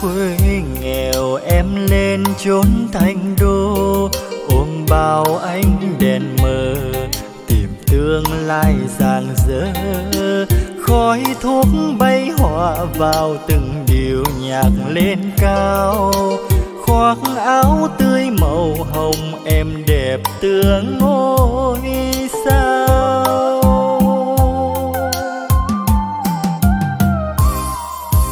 quê nghèo em lên chốn thành đô, ôm bao ánh đèn mờ tìm tương lai rạng rỡ. Khói thuốc bay hòa vào từng điệu nhạc lên cao, khoác áo tươi màu hồng em đẹp tựa ngôi sao.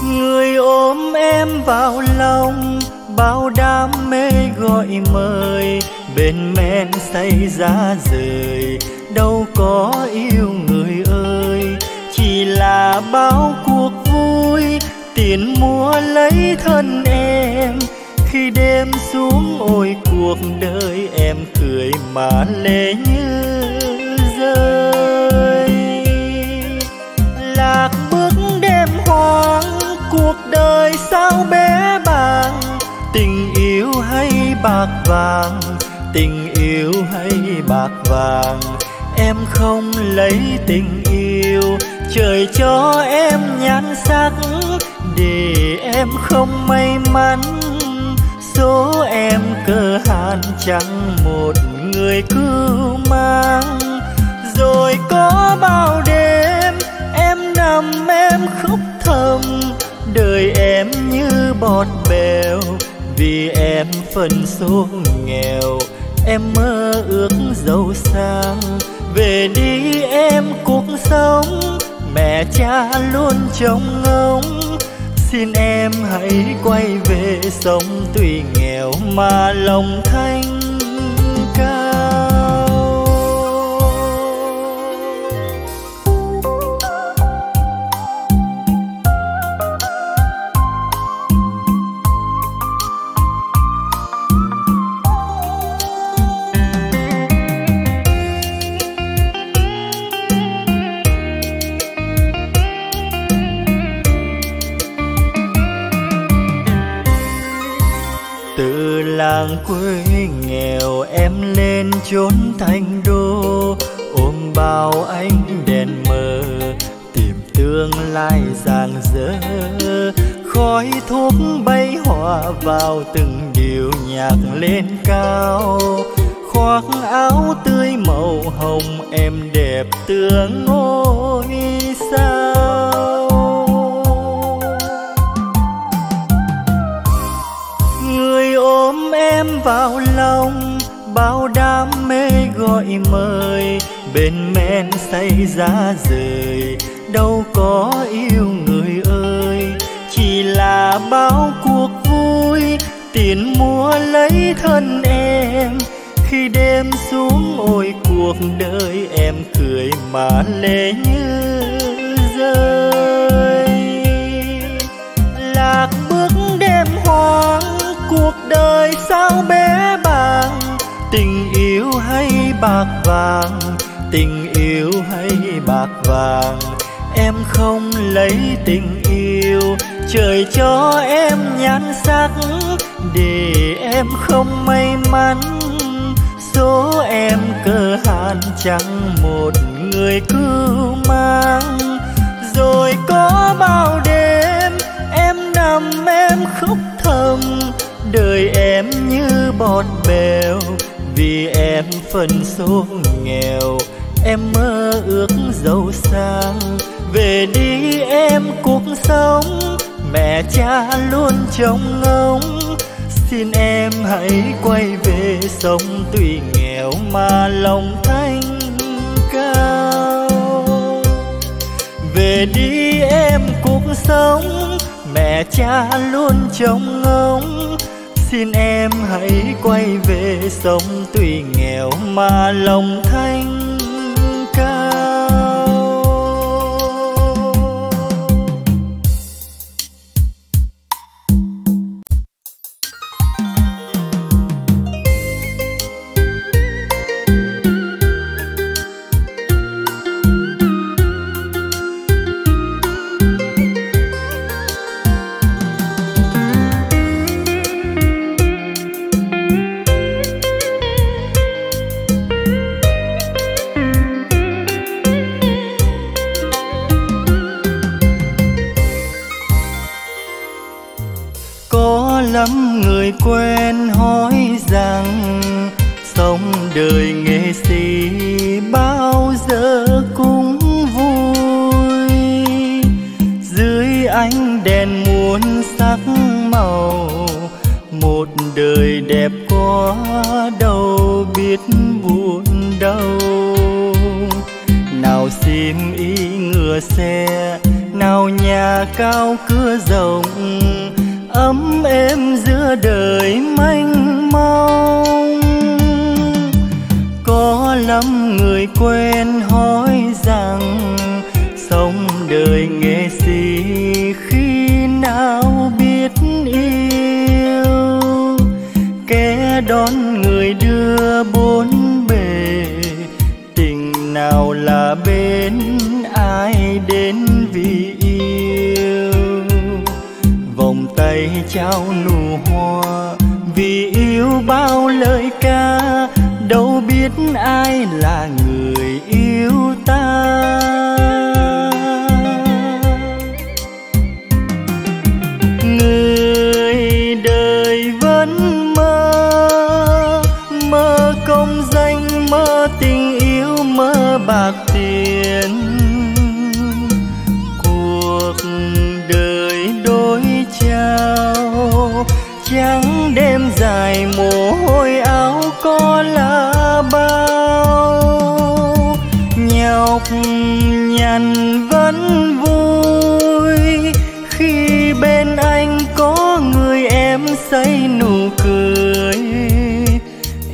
Người ôm em vào lòng, bao đam mê gọi mời, bên men say giá rời, đâu có yêu người ơi. Chỉ là bao cuộc vui, tiền mua lấy thân em, khi đêm xuống ôi cuộc đời em cười mà lệ như rơi. Lạc bước đêm hoang, cuộc đời sao bé bàng, tình yêu hay bạc vàng, tình yêu hay bạc vàng. Em không lấy tình yêu, trời cho em nhan sắc, để em không may mắn. Số em cơ hàn chẳng một người cứu mang, rồi có bao đêm em nằm em khóc thầm, đời em như bọt bèo vì em phần số nghèo. Em mơ ước giàu sang, về đi em cuộc sống mẹ cha luôn trông ngóng. Xin em hãy quay về sống tuy nghèo mà lòng thanh cao. Từ làng quê nghèo em lên chốn thành đô, ôm bao ánh đèn mờ tìm tương lai rạng rỡ. Khói thuốc bay hòa vào từng điệu nhạc lên cao, khoác áo tươi màu hồng em đẹp tựa ngôi sao. Người ôm em vào lòng, bao đam mê gọi mời, bên men say giá rời, đâu có yêu người ơi. Chỉ là bao cuộc vui, tiền mua lấy thân em, khi đêm xuống ôi cuộc đời em cười mà lệ như rơi. Lạc bước đêm hoang, cuộc đời sao bé bàng, tình yêu hay bạc vàng, tình yêu hay bạc vàng. Em không lấy tình yêu, trời cho em nhan sắc, để em không may mắn. Số em cơ hàn chẳng một người cứu mang, rồi có bao đêm em nằm em khóc thầm, đời em như bọt bèo vì em phần số nghèo. Em mơ ước giàu sang, về đi em cuộc sống mẹ cha luôn trông ngóng. Xin em hãy quay về sống tuy nghèo mà lòng thanh cao. Về đi em cuộc sống mẹ cha luôn trông ngóng. Xin em hãy quay về sống tuy nghèo mà lòng thanh cao. đời nghệ sĩ bao giờ cũng vui, dưới ánh đèn muôn sắc màu, một đời đẹp có đâu biết buồn đâu. Nào xiêm y ngựa xe, nào nhà cao cửa rộng, ấm êm giữa đời mênh mông. Có lắm người quen hỏi rằng sống đời nghệ sĩ khi nào biết yêu. Kẻ đón người đưa bốn bề, tình nào là bên ai đến vì yêu. Vòng tay trao nụ hoa vì yêu bao lời ca, đâu biết ai là người yêu ta. Người đời vẫn mơ, mơ công danh, mơ tình yêu, mơ bạc tiền. Cuộc đời đổi trao, trắng đêm dài mồ hôi áo có là bao. Nhọc nhằn vẫn vui khi bên anh có người em say nụ cười.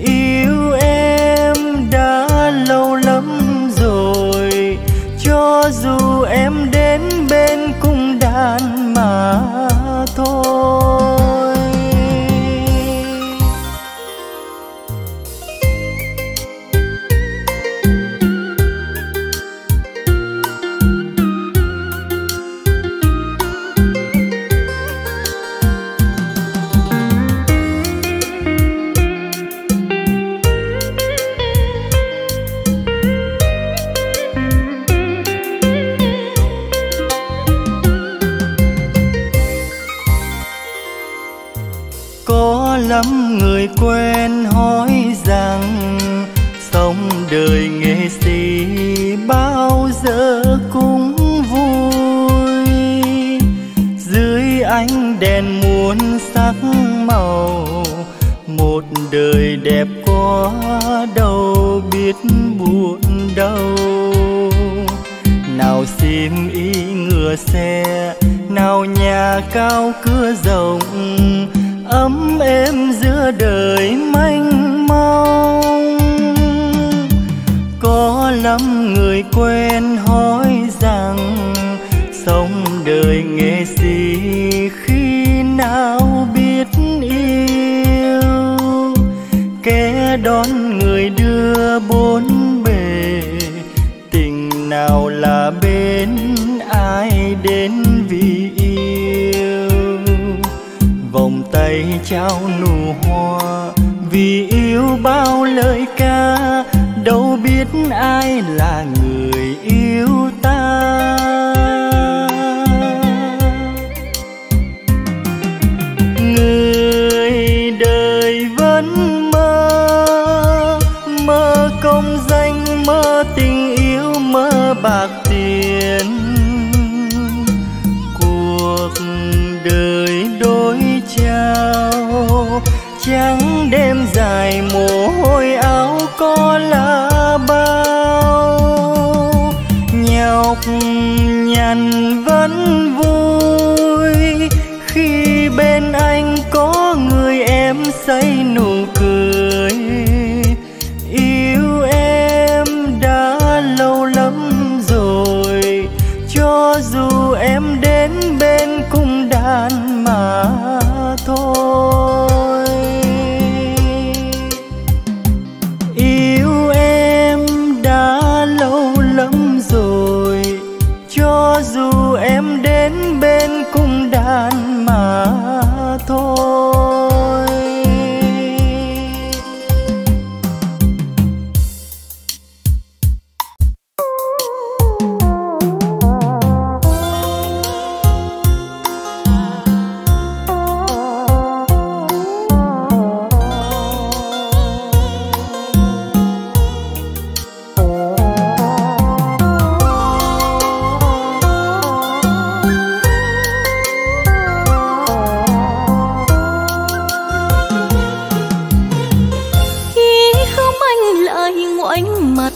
Yêu em đã lâu lắm rồi, cho dù em đến bên cung đàn mà thôi. Lắm người quen hỏi rằng sống đời nghệ sĩ bao giờ cũng vui, dưới ánh đèn muôn sắc màu, một đời đẹp có đâu biết buồn đâu. Nào xiêm y ngựa xe, nào nhà cao cửa rộng, ấm êm giữa đời mênh mông. Có lắm người quen hỏi rằng sống đời nghệ sĩ khi nào biết yêu. Kẻ đón người đưa bốn bề, tình nào là bên ai đến vì yêu. Vòng tay trao nụ hoa vì yêu bao lời ca, đâu biết ai là người yêu ta. Người đời vẫn mơ, mơ công danh, mơ tình yêu, mơ bạc tiền. Cuộc đời đổi trao, trắng đêm dài mồ hôi áo có là bao. Nhọc nhằn vẫn vui khi bên anh có người em say nụ cười. Yêu em đã lâu lắm rồi, cho dù em đến bên cung đàn mà thôi. Yêu em đã lâu lắm rồi, cho dù em đến bên cung đàn mà thôi.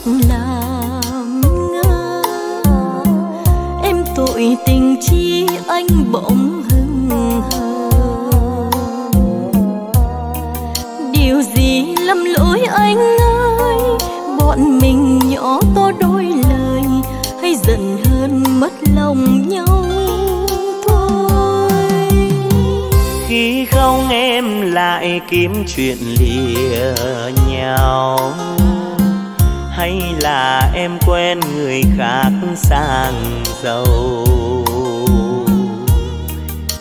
Nam Nga. Em tội tình chi anh bỗng hững hờ, điều gì lầm lỗi anh ơi, bọn mình nhỏ to đôi lời, hay giận hơn mất lòng nhau thôi. Khi không em lại kiếm chuyện lìa nhau, hay là em quen người khác sang giàu,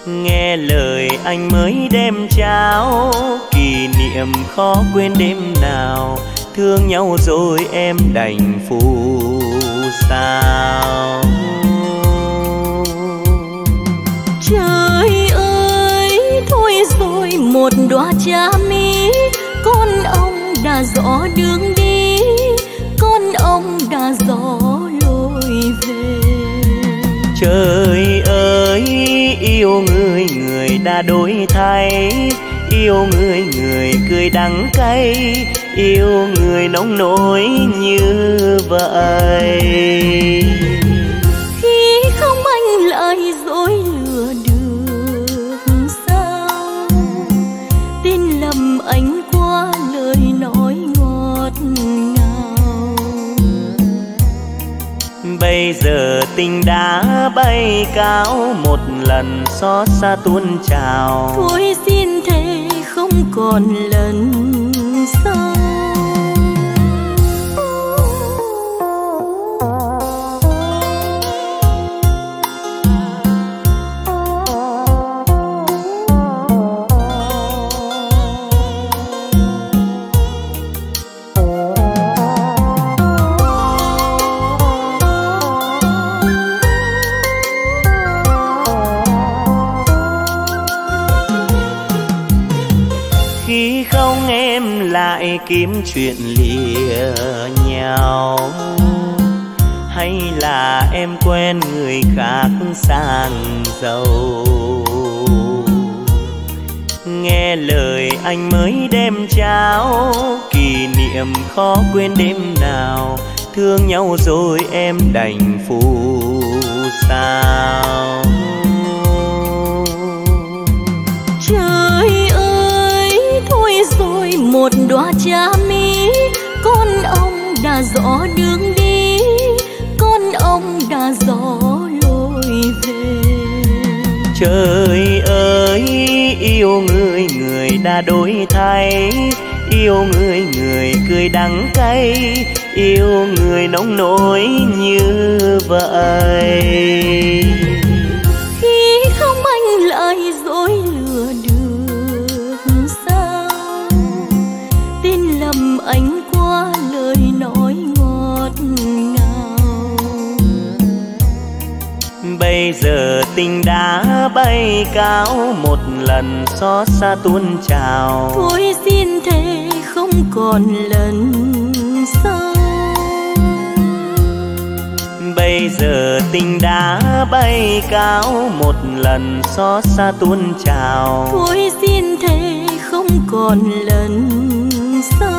nghe lời anh mới đem trao kỷ niệm khó quên đêm nào, thương nhau rồi em đành phù sao. Trời ơi thôi rồi, một đóa trà mi con ông đã rõ đường đi, con ông đã rõ lối về. Trời ơi yêu người người đã đổi thay, yêu người người cười đắng cay, yêu người nông nổi như vậy. Khi không anh lại dối lừa được sao, tin lầm anh qua lời nói ngọt ngào. Bây giờ tình đã bay cao, một lần xót xa tuôn trào, thôi xin thề không còn lần sau. Kiếm chuyện lìa nhau, hay là em quen người khác sang giàu, nghe lời anh mới đem trao kỷ niệm khó quên đêm nào, thương nhau rồi em đành phù sao. Trời ơi thôi rồi, một đóa trà mi con ông đã rõ đường đi, con ông đã rõ lối về. Trời ơi yêu người người đã đổi thay, yêu người người cười đắng cay, yêu người nông nổi như vậy. Khi không anh lại dối lừa được sao, tin lầm anh qua lời nói ngọt ngào. Bây giờ tình đã bay cao, một lần xót xa tuôn trào, thôi xin thề không còn lần sau. Bây giờ tình đã bay cao, một lần xót xa tuôn trào, thôi xin thề không còn lần sau.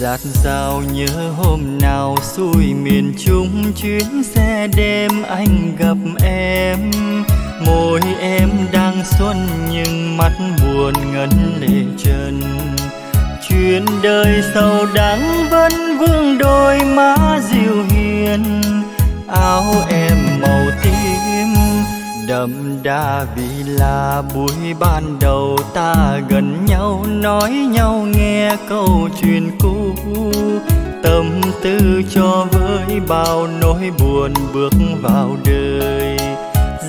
Rát rào nhớ hôm nào xuôi miền Trung, chuyến xe đêm anh gặp em, môi em đang xuân nhưng mắt buồn ngấn lệ trần. Chuyện đời sầu đắng vẫn vương đôi má dịu hiền, áo em màu tím đậm đà vì là buổi ban đầu ta gần nhau, nói nhau nghe câu chuyện cũ, tâm tư cho với bao nỗi buồn bước vào đời.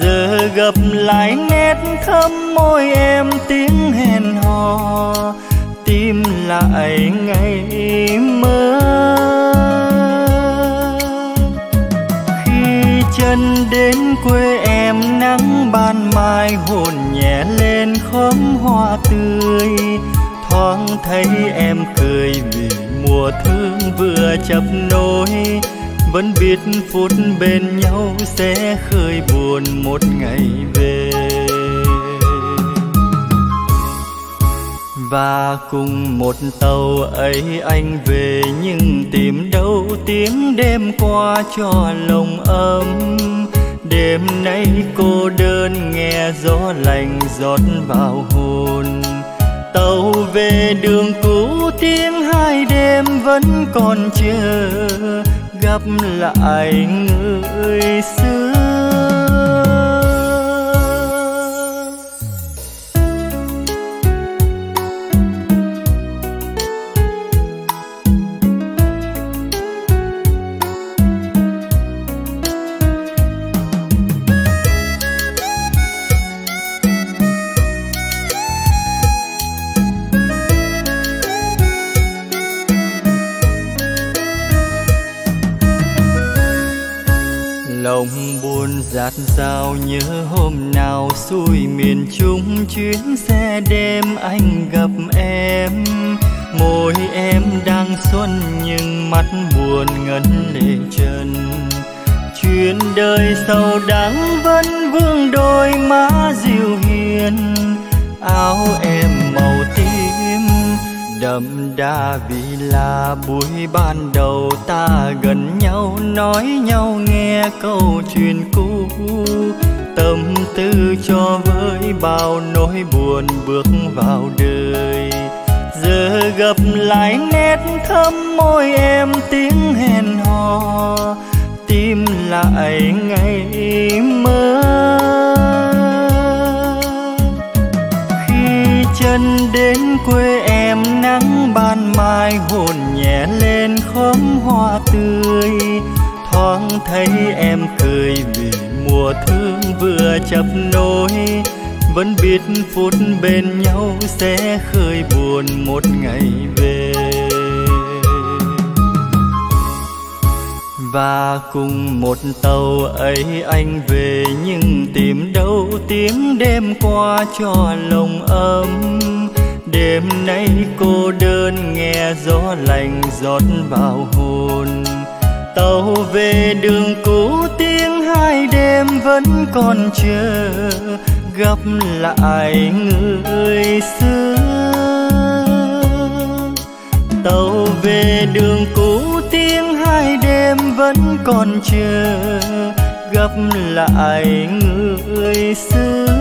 giờ gặp lại nét thơm môi em, tiếng hẹn hò tim lại ngày mơ. Khi chân đến quê em, nắng ban mai hồn nhẹ lên khóm hoa tươi, thoáng thấy em cười vì mùa thương vừa chập nối. Vẫn biết phút bên nhau sẽ khơi buồn một ngày về, và cùng một tàu ấy anh về, nhưng tìm đâu tiếng đêm qua cho lòng ấm. Đêm nay cô đơn nghe gió lành rót vào hồn. Tàu về đường cũ tiếng hai đêm vẫn còn chờ gặp lại người xưa. Lòng buồn dạt dào nhớ hôm nào xuôi miền Trung chuyến xe đêm anh gặp em. Môi em đang xuân nhưng mắt buồn ngấn lệ trần. Chuyện đời sầu đắng vẫn vương đôi má dịu hiền. Áo em màu tím đậm đà vì là buổi ban đầu ta gần nhau, nói nhau nghe câu chuyện cũ, tâm tư cho với bao nỗi buồn bước vào đời. Giờ gặp lại nét thơm môi em, tiếng hẹn hò tim lại ngày mơ. Khi chân đến quê em, nắng ban mai hồn nhẹ lên khóm hoa tươi, thoáng thấy em cười vì mùa thương vừa chập nối. Vẫn biết phút bên nhau sẽ khơi buồn một ngày về, và cùng một tàu ấy anh về, nhưng tìm đâu tiếng đêm qua cho lòng ấm. Đêm nay cô đơn nghe gió lành rót vào hồn. Tàu về đường cũ tiếng hai đêm vẫn còn chờ gặp lại người xưa. Tàu về đường cũ tiếng hai đêm vẫn còn chờ gặp lại người xưa.